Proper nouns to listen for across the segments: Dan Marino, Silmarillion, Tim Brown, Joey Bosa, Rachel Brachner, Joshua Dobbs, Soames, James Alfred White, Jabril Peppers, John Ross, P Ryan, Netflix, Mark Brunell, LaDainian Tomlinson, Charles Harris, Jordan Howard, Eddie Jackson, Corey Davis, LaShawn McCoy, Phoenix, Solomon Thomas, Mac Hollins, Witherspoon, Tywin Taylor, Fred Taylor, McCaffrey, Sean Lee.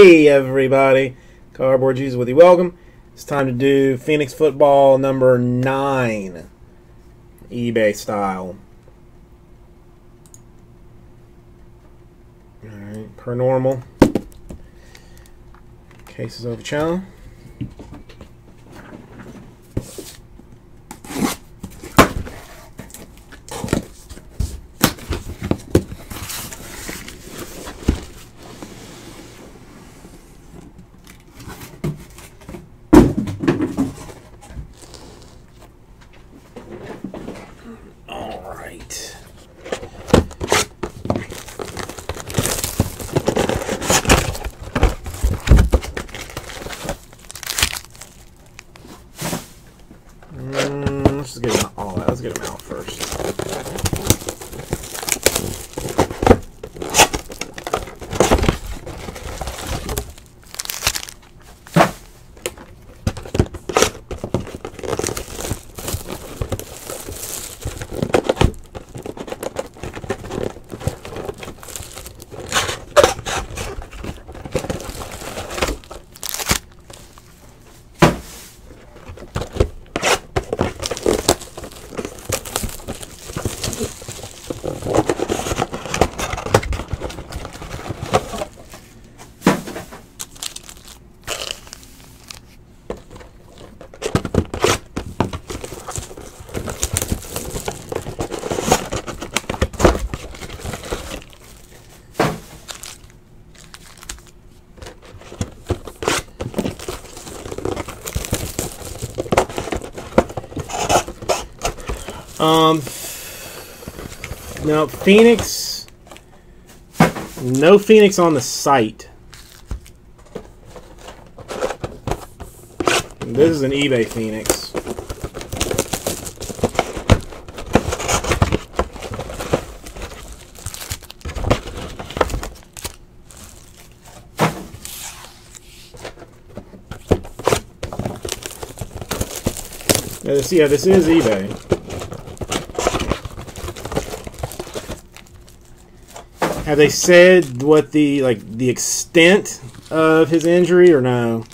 Hey everybody, Cardboard Jesus with you. Welcome. It's time to do Phoenix football number 9, eBay style. All right, per normal. Cases over channel. No Phoenix. No Phoenix on the site. This is an eBay Phoenix. Yeah, this is eBay. Have they said what the extent of his injury or no?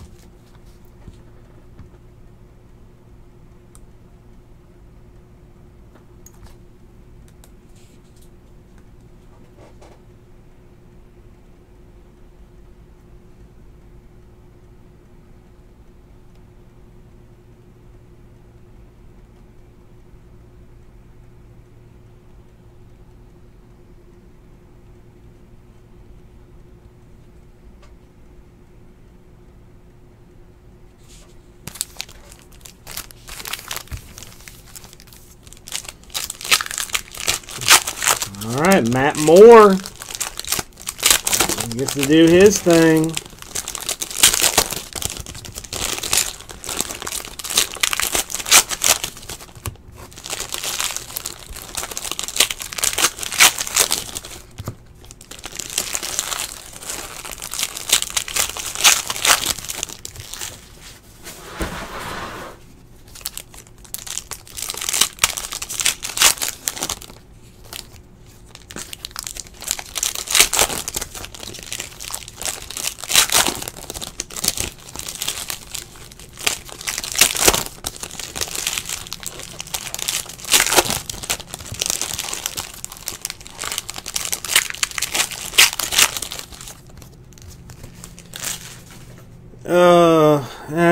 All right, Matt Moore gets to do his thing.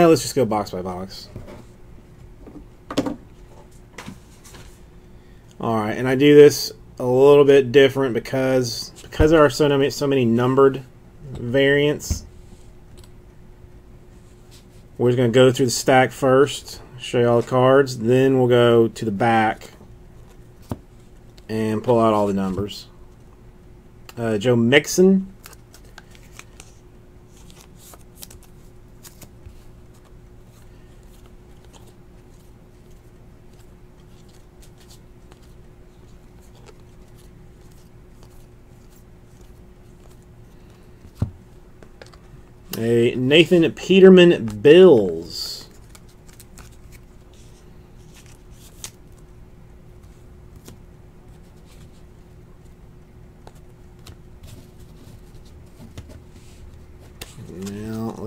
Let's just go box by box. All right, and I do this a little bit different because there are so many numbered variants. We're just gonna go through the stack first, show you all the cards, then we'll go to the back and pull out all the numbers. Joe Mixon. A Nathan Peterman Bills.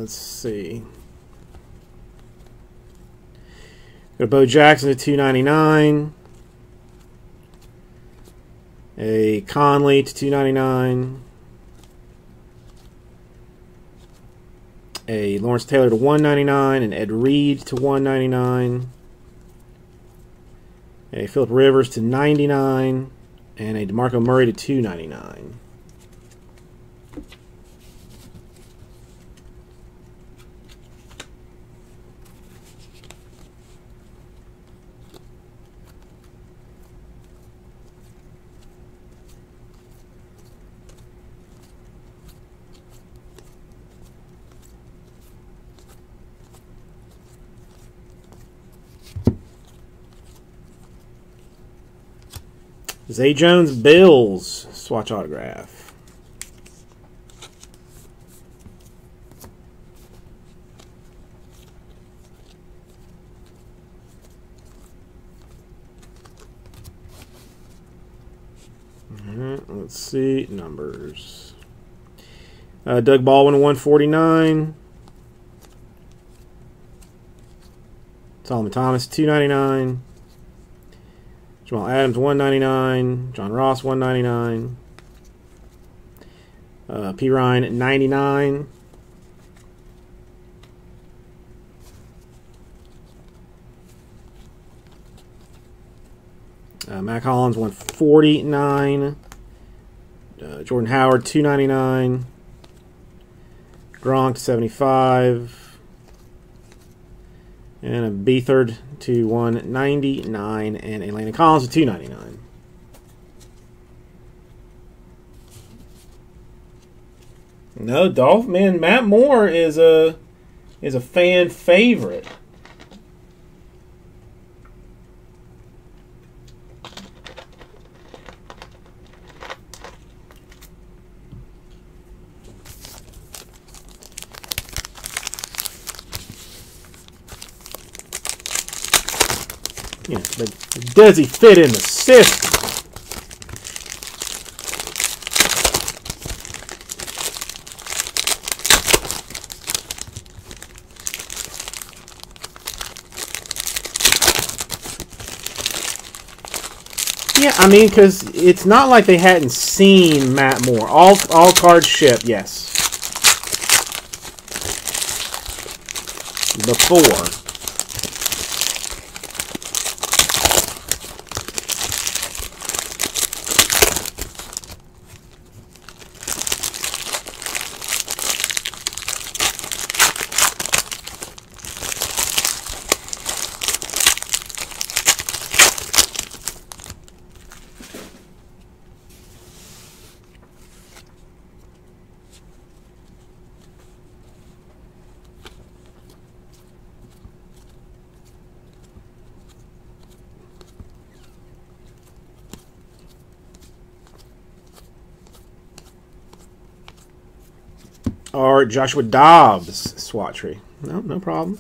Let's see. Got Bo Jackson to 299. A Conley to 299. A Lawrence Taylor to 199. An Ed Reed to 199. A Phillip Rivers to 99. And a DeMarco Murray to 299. Zay Jones, Bills, swatch autograph. Let's see numbers. Doug Baldwin, 149. Solomon Thomas, 299. Jamal Adams, 199. John Ross, 199. P Ryan, 99. Mac Hollins, 149. Jordan Howard, 299. Gronk, 75. And a Beathard to 199, and Atlanta Collins to 299. No, Dolph, man, Matt Moore is a fan favorite. You know, but does he fit in the system? Yeah, I mean, because it's not like they hadn't seen Matt Moore. All cards shipped, yes. Before. Or Joshua Dobbs swatchery. No, no problem.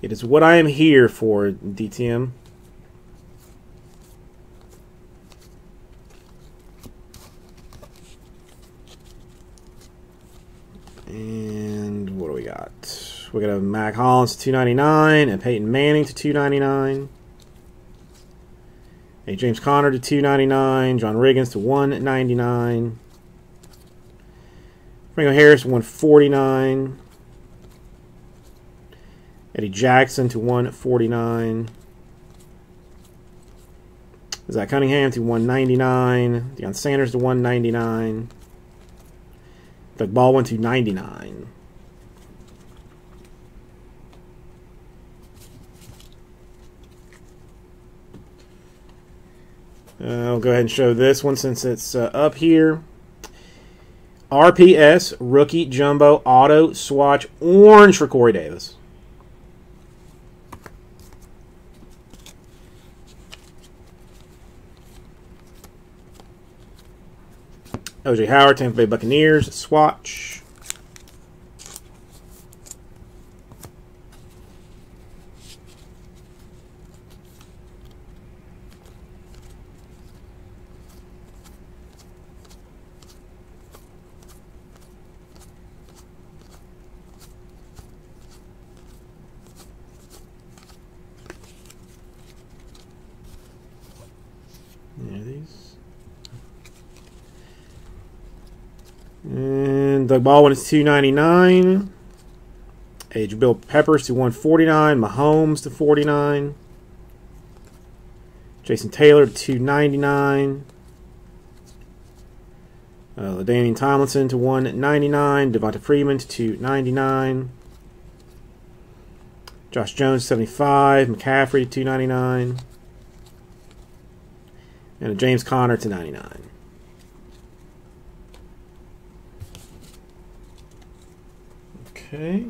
It is what I am here for, DTM. And what do we got? We got a Mac Hollins to 299 and Peyton Manning to 299. A James Conner to 299, John Riggins to 199, Franco Harris 149, Eddie Jackson to 149, Zach Cunningham to 199, Deion Sanders to 199, Doug Baldwin to 99. I'll go ahead and show this one since it's up here. RPS Rookie Jumbo Auto Swatch Orange for Corey Davis. OJ Howard, Tampa Bay Buccaneers, swatch. Yeah, these. And Doug Baldwin is $299. Age Bill Peppers to $149. Mahomes to $49. Jason Taylor to $299. LaDainian Tomlinson to $199. Devonta Freeman to $299. Josh Jones to $75. McCaffrey to $299. And a James Conner to $99. Okay.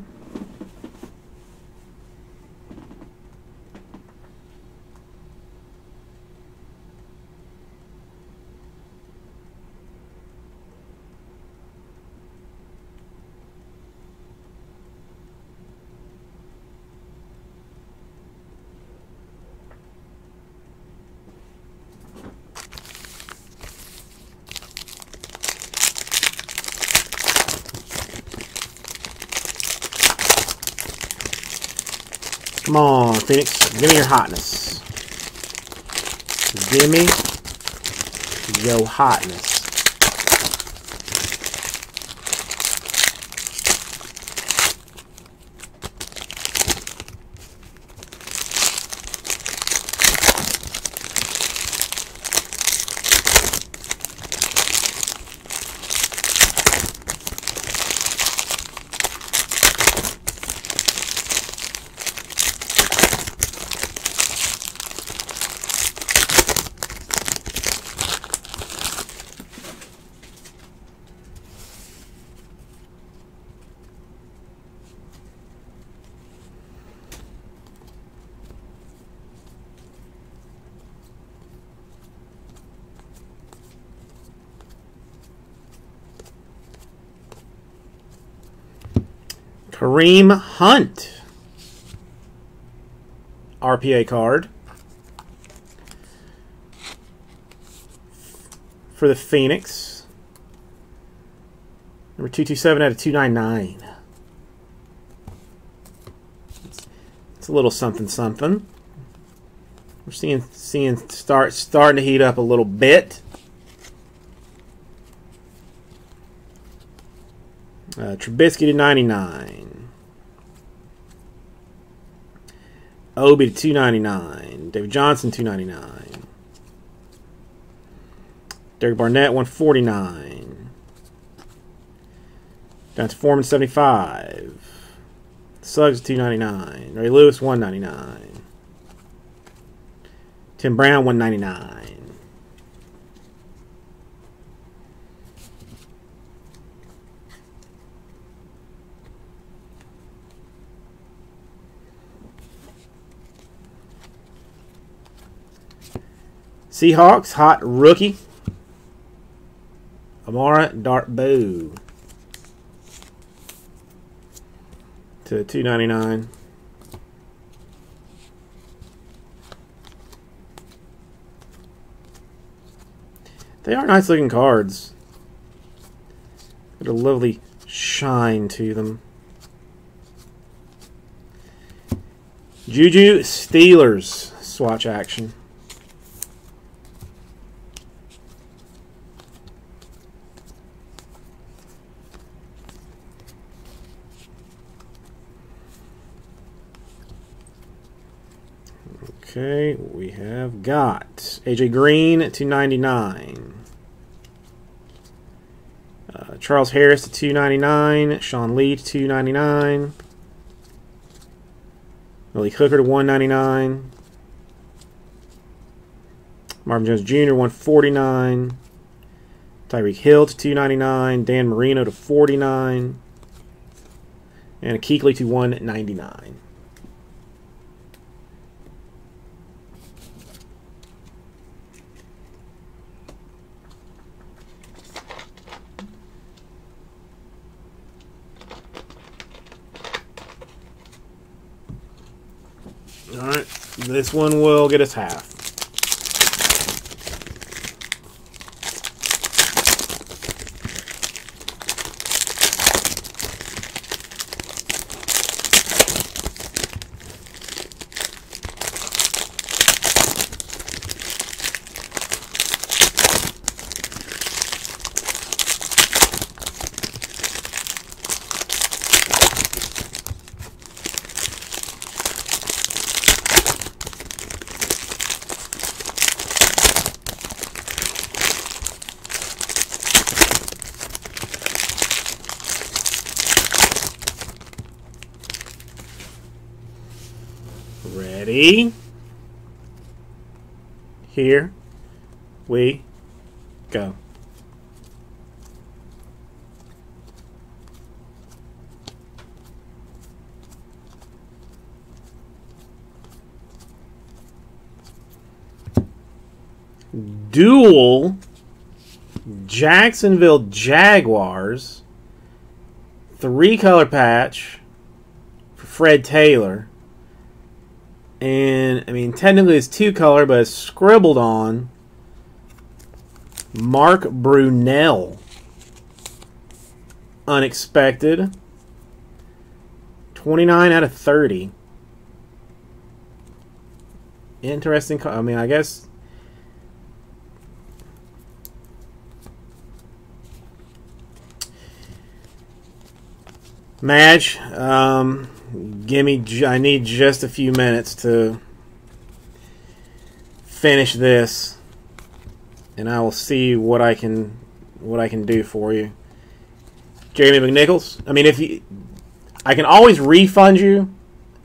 Come on, Phoenix. Give me your hotness. Give me your hotness. Kareem Hunt, RPA card for the Phoenix, number 227 out of 299. It's a little something something. We're seeing starting to heat up a little bit. Trubisky to $99. Obi to $299. David Johnson $299. Derek Barnett $149. Down to Foreman $75. Suggs $299. Ray Lewis $199. Tim Brown $199. Seahawks, hot rookie, Amara Darbo to $299. They are nice looking cards. Got a lovely shine to them. Juju Steelers, swatch action. Okay, we have got AJ Green to $299, Charles Harris to $299, Sean Lee to $299, Malik Hooker to $199, Marvin Jones Jr. $149, Tyreek Hill to $299, Dan Marino to $49, and Kuechly to $199. Alright, this one will get us half. Ready? Here we go. Dual Jacksonville Jaguars, 3-color patch for Fred Taylor. And, I mean, technically it's 2-color, but it's scribbled on Mark Brunell. Unexpected. 29 out of 30. Interesting. I mean, I guess... Madge, I need just a few minutes to finish this, and I will see what I can do for you. Jeremy McNichols. I mean, if you, I can always refund you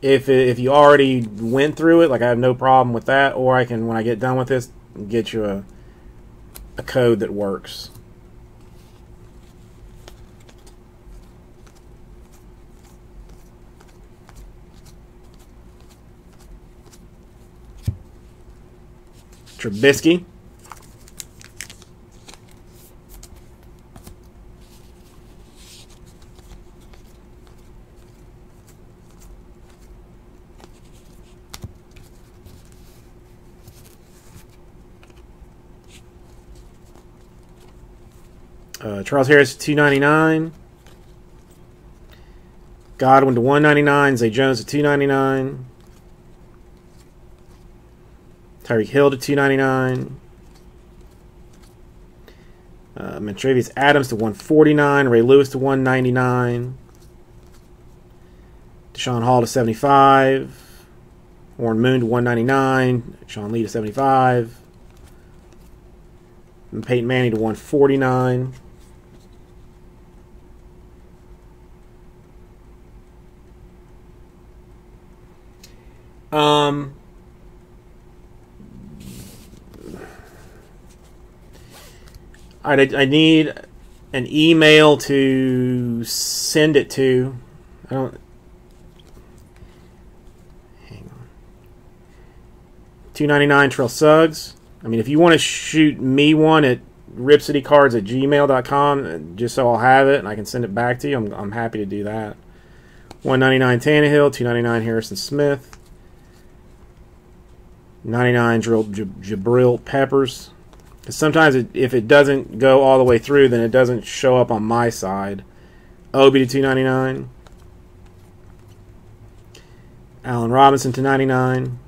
if you already went through it. Like, I have no problem with that. Or I can, when I get done with this, get you a code that works. Trubisky. Charles Harris, 299. Godwin to 199. Zay Jones to 299. Tyreek Hill to 299. Mantravius Adams to 149. Ray Lewis to 199. Deshaun Hall to 75. Warren Moon to 199. Sean Lee to 75. And Peyton Manning to 149. All right, I need an email to send it to. I don't. Hang on. 299 Trail Suggs. I mean, if you want to shoot me one at ripcitycards@gmail.com, just so I'll have it and I can send it back to you, I'm happy to do that. 199 Tannehill, 299 Harrison Smith, 99 Jabril Peppers. Sometimes if it doesn't go all the way through, then it doesn't show up on my side. Obi to 299. Allen Robinson to 99.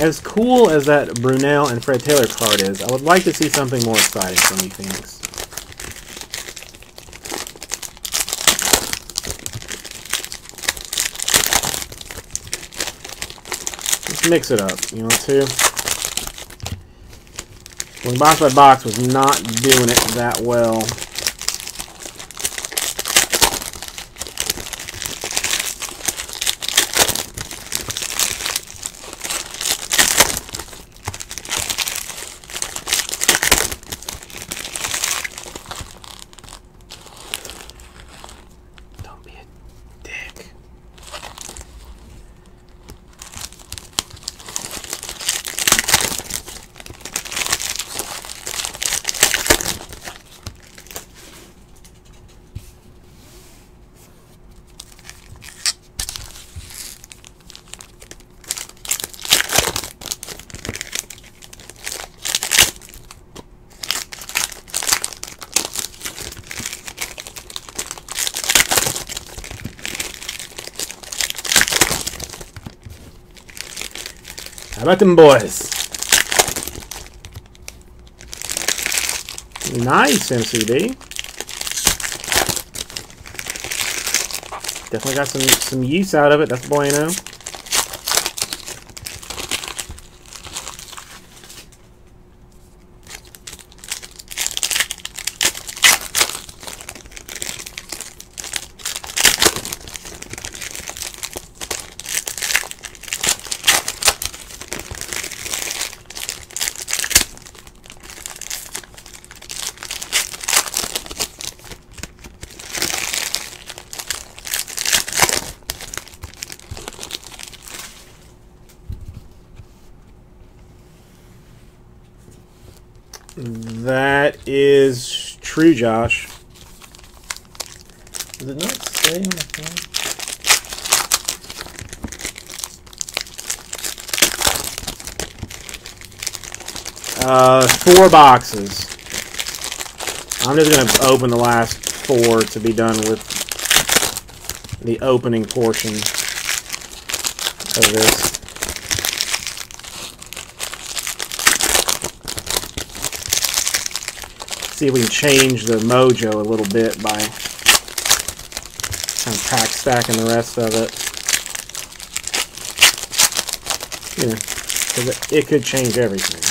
As cool as that Brunell and Fred Taylor card is, I would like to see something more exciting from you, Phoenix. Let's mix it up, you know, too. When box by box was not doing it that well. Let them boys. Nice MCD. Definitely got some use out of it. That's bueno. That is true, Josh. Does it not stay on the phone? 4 boxes. I'm just going to open the last 4 to be done with the opening portion of this. See if we can change the mojo a little bit by kind of pack stacking the rest of it. Yeah, because it could change everything.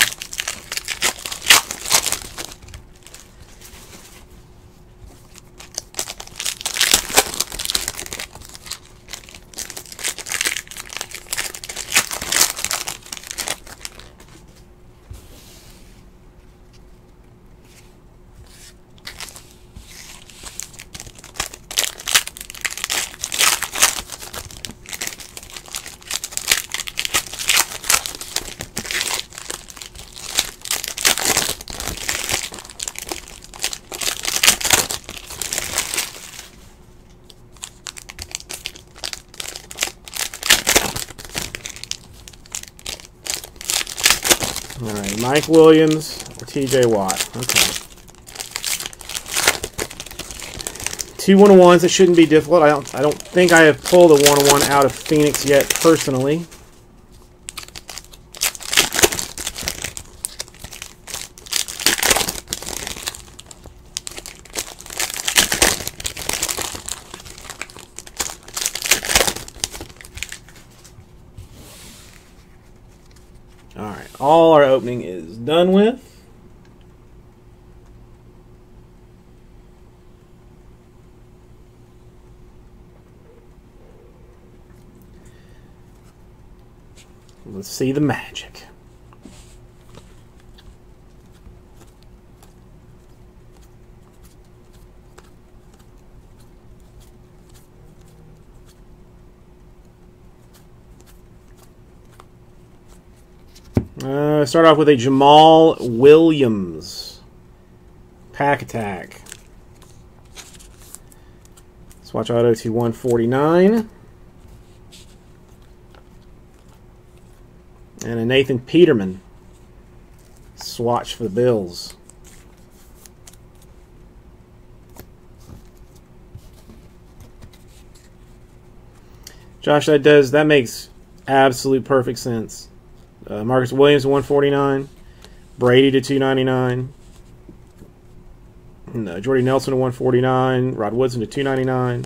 All right, Mike Williams or TJ Watt. Okay. 2 1-on-ones. It shouldn't be difficult. I don't think I have pulled a 1-on-1 out of Phoenix yet, personally. All our opening is done with. Let's see the magic. Start off with a Jamal Williams pack attack. Swatch auto to 149. And a Nathan Peterman swatch for the Bills. Josh, that makes absolute perfect sense. Marcus Williams to 149, Brady to 299, and, Jordy Nelson to 149, Rod Woodson to 299,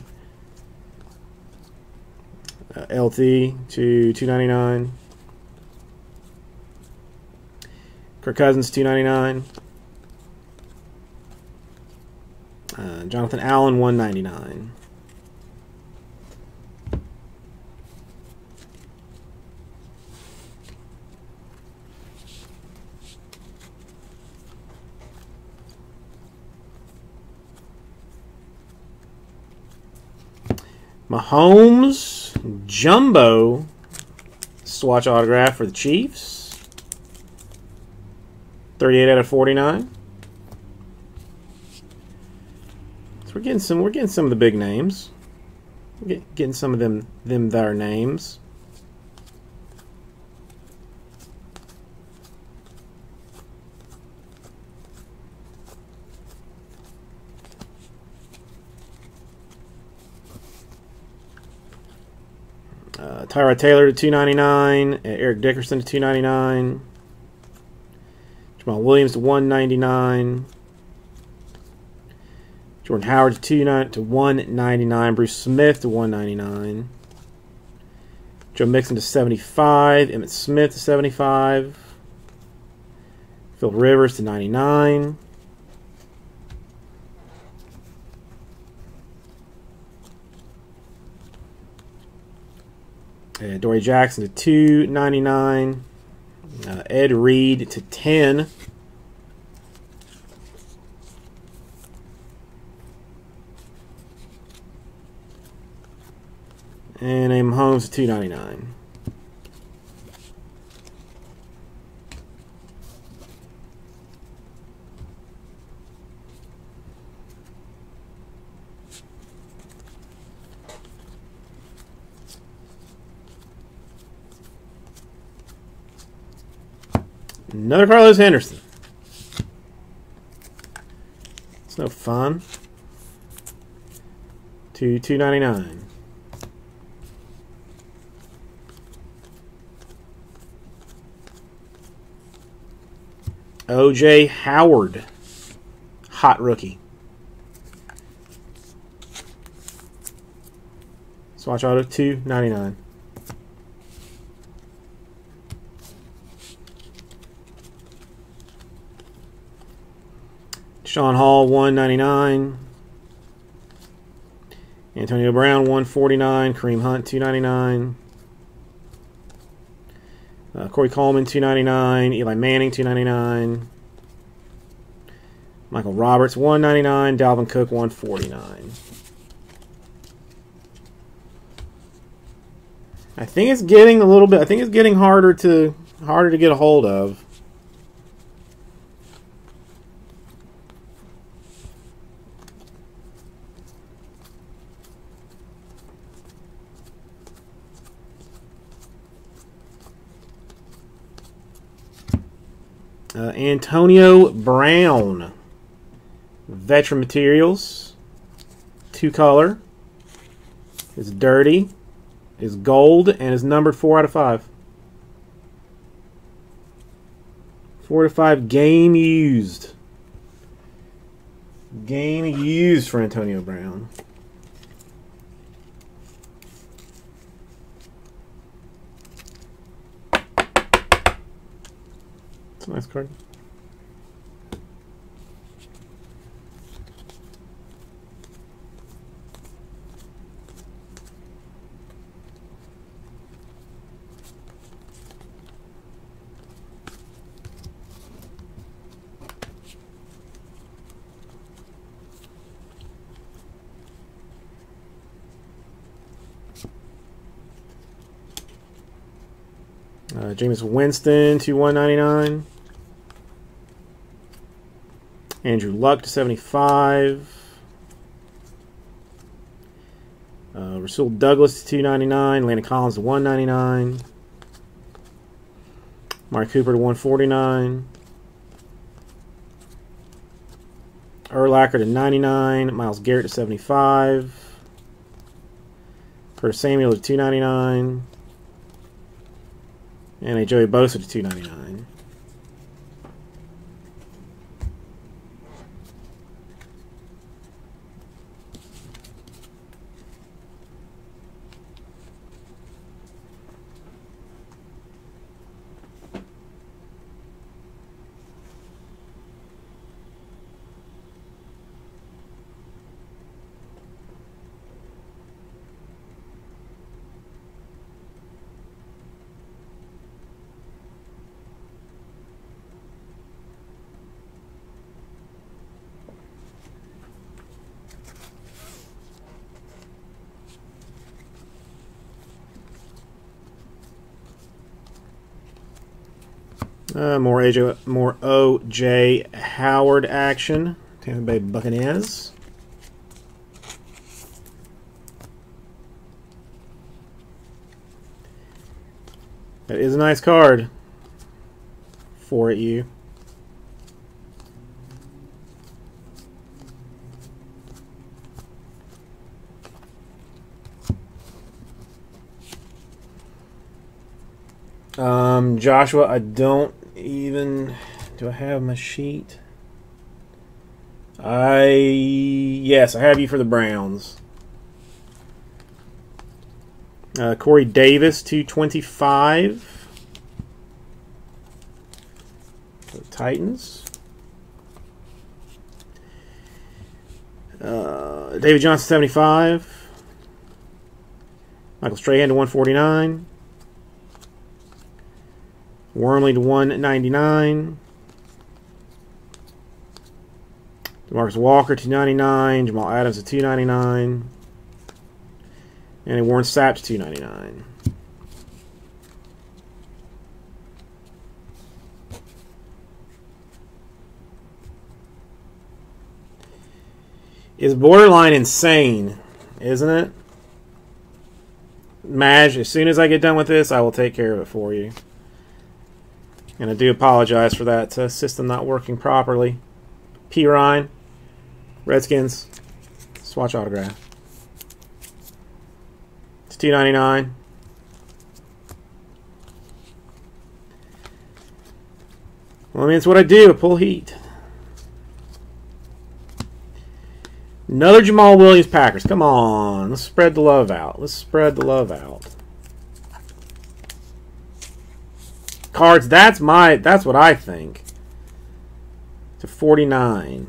LT to 299, Kirk Cousins 299, Jonathan Allen 199. Mahomes Jumbo swatch autograph for the Chiefs. 38 out of 49. So we're getting some of the big names. We're getting some of their names. Tyrod Taylor to $2.99. Eric Dickerson to $2.99. Jamal Williams to $1.99. Jordan Howard to $1.99. Bruce Smith to $1.99. Joe Mixon to $75. Emmitt Smith to $75. Phil Rivers to $99. Dory Jackson to $2.99. Ed Reed to $10. And a Mahomes to $2.99. Another Carlos Henderson. It's no fun. To $2.99. OJ Howard, hot rookie. Swatch auto $2.99. Sean Hall $1.99. Antonio Brown $1.49. Kareem Hunt $2.99. Corey Coleman $2.99. Eli Manning $2.99. Michael Roberts $1.99. Dalvin Cook $1.49. I think it's getting a little bit. I think it's getting harder to get a hold of. Antonio Brown, veteran materials, two color, is dirty, is gold, and is numbered 4 out of 5. 4 out of 5 game used. Game used for Antonio Brown. It's a nice card. Jameis Winston to $1.99. Andrew Luck to $75. Rasul Douglas to $2.99. Landon Collins to $1.99. Mark Cooper to $1.49. Urlacher to $99. Myles Garrett to $75. Curtis Samuel to $2.99. And a Joey Bosa to $2.99. More OJ Howard action. Tampa Bay Buccaneers. That is a nice card for you. Joshua, I don't even... Do I have my sheet? Yes, I have you for the Browns. Corey Davis, 225. The Titans. David Johnson, 75. Michael Strahan to 149. Wormley to 199. DeMarcus Walker, 299. Jamal Adams at 299. And a Warren Sapp to 299. It's borderline insane, isn't it? Maj, as soon as I get done with this, I will take care of it for you. And I do apologize for that system not working properly. P Ryan, Redskins, swatch autograph. It's 299. Well, I mean, it's what I do. Pull heat. Another Jamal Williams, Packers. Come on. Let's spread the love out. Let's spread the love out. Cards, that's what I think. To 49.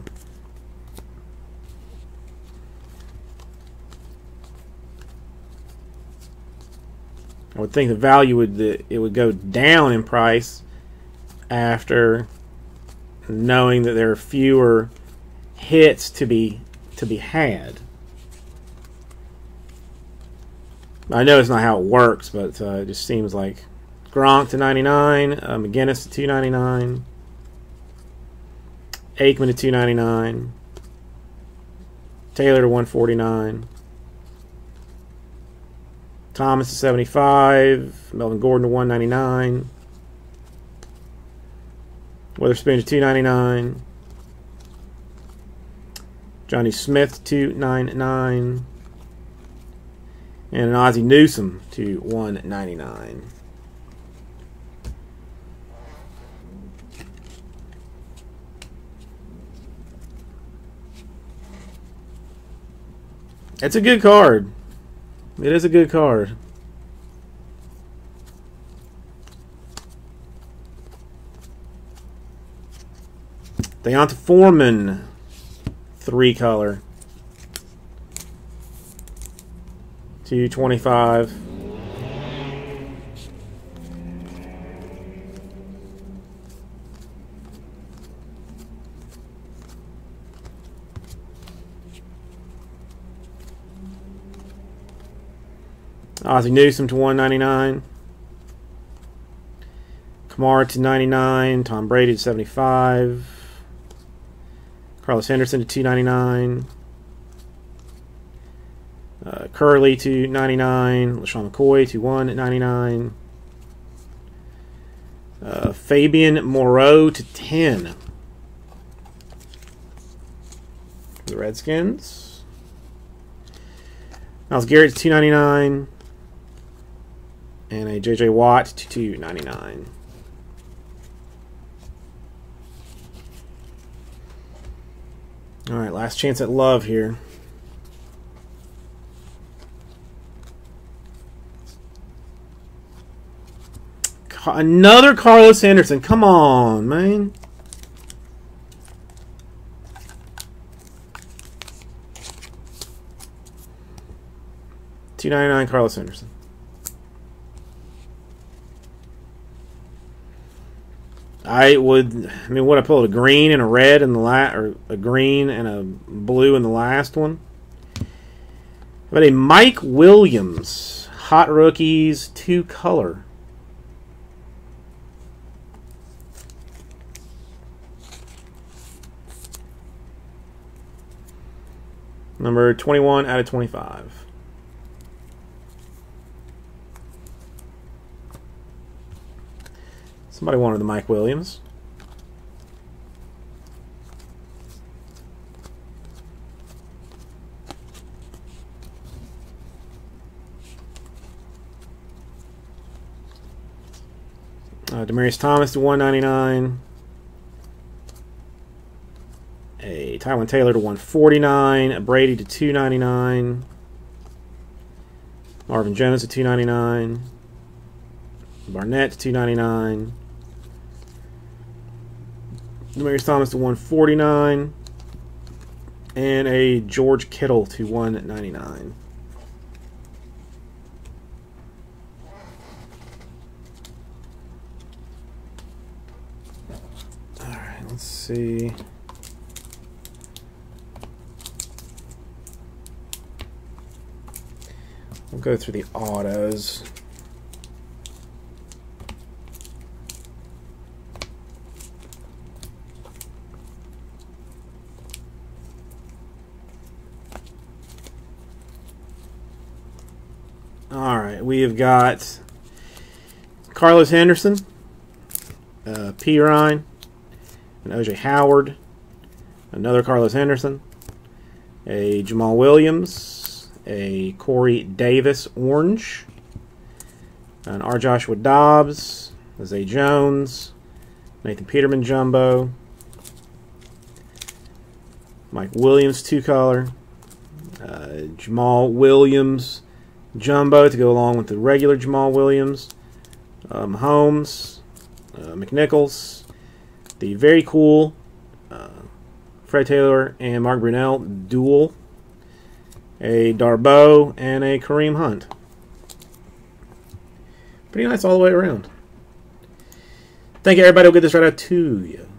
I would think the value would go down in price after knowing that there are fewer hits to be had. I know it's not how it works, but it just seems like Gronk to 99, McGinnis to 299, Aikman to 299, Taylor to 149, Thomas to 75, Melvin Gordon to 199, Witherspoon to 299. Johnny Smith, 299. And an Ozzie Newsome, 199. It's a good card. It is a good card. Deonta Foreman. 3-color. 225. Ozzie Newsome to 199. Kamara to 99. Tom Brady to 75. Carlos Henderson to 299. Curley to 99. LaShawn McCoy to 199. Fabian Moreau to 10. The Redskins. Miles Garrett to 299. And a J.J. Watt to 299. All right, last chance at love here. Another Carlos Henderson. Come on, man. $2.99 Carlos Henderson. I mean, would I pull a green and a red in the last, or a green and a blue in the last one? But a Mike Williams, hot rookies, 2-color. Number 21 out of 25. Somebody wanted the Mike Williams. Demaryius Thomas to 199. A Tywin Taylor to 149. A Brady to 299. Marvin Jones to 299. Barnett to 299. Demaryius Thomas to 149. And a George Kittle to 199. All right, let's see. We'll go through the autos. All right, we have got Carlos Henderson, P Ryan, and OJ Howard. Another Carlos Henderson, a Jamal Williams, a Corey Davis orange, an R. Joshua Dobbs, a Zay Jones, Nathan Peterman jumbo, Mike Williams two color, Jamal Williams jumbo to go along with the regular Jamal Williams, Mahomes, McNichols, the very cool Fred Taylor and Mark Brunell duel, a Darbo, and a Kareem Hunt. Pretty nice all the way around. Thank you, everybody. We'll get this right out to you.